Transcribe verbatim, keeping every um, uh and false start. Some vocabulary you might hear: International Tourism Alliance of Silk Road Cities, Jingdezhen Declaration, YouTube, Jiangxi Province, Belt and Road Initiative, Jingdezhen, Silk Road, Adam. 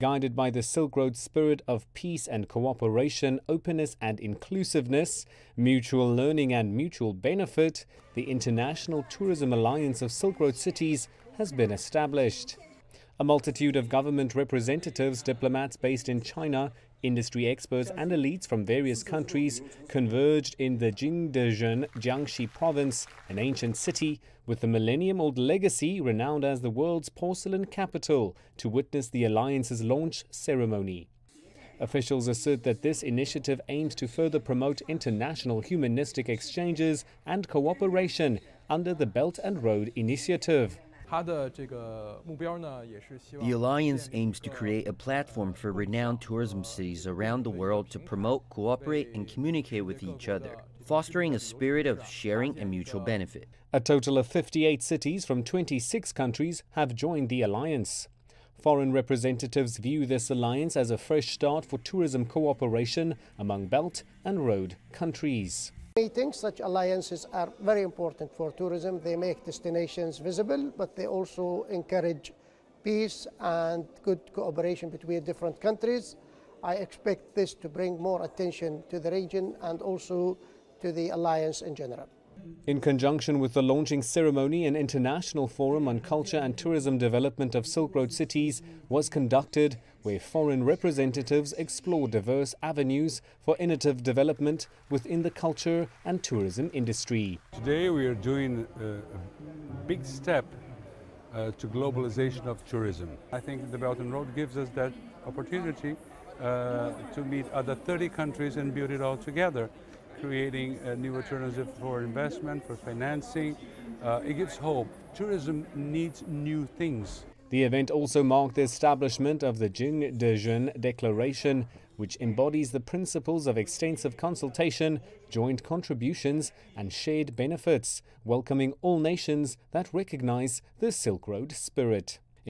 Guided by the Silk Road spirit of peace and cooperation, openness and inclusiveness, mutual learning and mutual benefit, the International Tourism Alliance of Silk Road Cities has been established. A multitude of government representatives, diplomats based in China, industry experts and elites from various countries converged in the Jingdezhen, Jiangxi Province, an ancient city with the millennium-old legacy renowned as the world's porcelain capital, to witness the alliance's launch ceremony. Officials assert that this initiative aims to further promote international humanistic exchanges and cooperation under the Belt and Road Initiative. The alliance aims to create a platform for renowned tourism cities around the world to promote, cooperate, and communicate with each other, fostering a spirit of sharing and mutual benefit. A total of fifty-eight cities from twenty-six countries have joined the alliance. Foreign representatives view this alliance as a fresh start for tourism cooperation among Belt and Road countries. They think such alliances are very important for tourism. They make destinations visible, but they also encourage peace and good cooperation between different countries. I expect this to bring more attention to the region and also to the alliance in general. In conjunction with the launching ceremony, an international forum on culture and tourism development of Silk Road cities was conducted, where foreign representatives explored diverse avenues for innovative development within the culture and tourism industry. Today we are doing a big step uh, to globalization of tourism. I think the Belt and Road gives us that opportunity uh, to meet other thirty countries and build it all together, creating a new alternative for investment, for financing. Uh, it gives hope. Tourism needs new things. The event also marked the establishment of the Jingdezhen Declaration, which embodies the principles of extensive consultation, joint contributions and shared benefits, welcoming all nations that recognize the Silk Road spirit.